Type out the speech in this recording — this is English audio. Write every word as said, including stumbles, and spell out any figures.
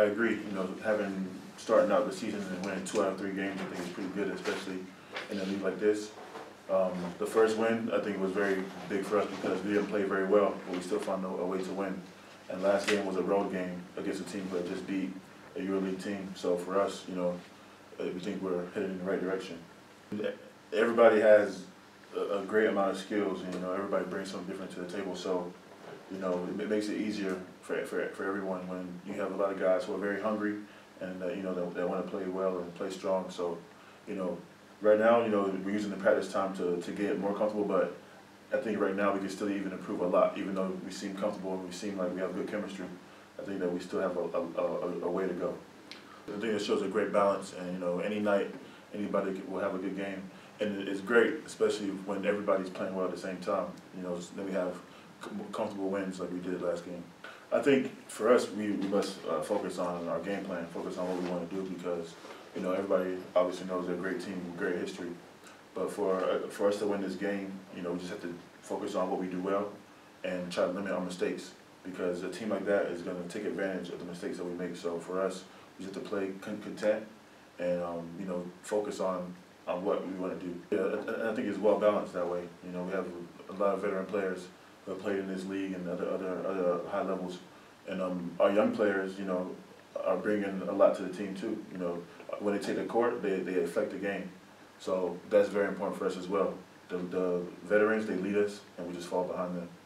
I agree. You know, having starting out the season and winning two out of three games, I think is pretty good, especially in a league like this. Um, the first win, I think, was very big for us because we didn't play very well, but we still found a, a way to win. And last game was a road game against a team that just beat a EuroLeague team. So for us, you know, we think we're headed in the right direction. Everybody has a, a great amount of skills, and you know, everybody brings something different to the table. So, you know, it, it makes it easier for, for for everyone when you have a lot of guys who are very hungry and uh, you know that want to play well and play strong. So, you know, right now, you know, we're using the practice time to to get more comfortable, but I think right now we can still even improve a lot. Even though we seem comfortable and we seem like we have good chemistry, I think that we still have a, a, a, a way to go. I think it shows a great balance, and you know, any night anybody will have a good game, and it's great, especially when everybody's playing well at the same time. You know, then we have comfortable wins like we did last game. I think for us, we, we must uh, focus on our game plan, focus on what we want to do, because you know, everybody obviously knows they're a great team, great history. But for uh, for us to win this game, you know, we just have to focus on what we do well and try to limit our mistakes, because a team like that is going to take advantage of the mistakes that we make. So for us, we just have to play content and um, you know, focus on on what we want to do. Yeah, I, I think it's well balanced that way. You know, we have a lot of veteran players who have played in this league and other other other high levels, and um, our young players, you know, are bringing a lot to the team too. You know, when they take the court, they they affect the game. So that's very important for us as well. The, the veterans, they lead us, and we just fall behind them.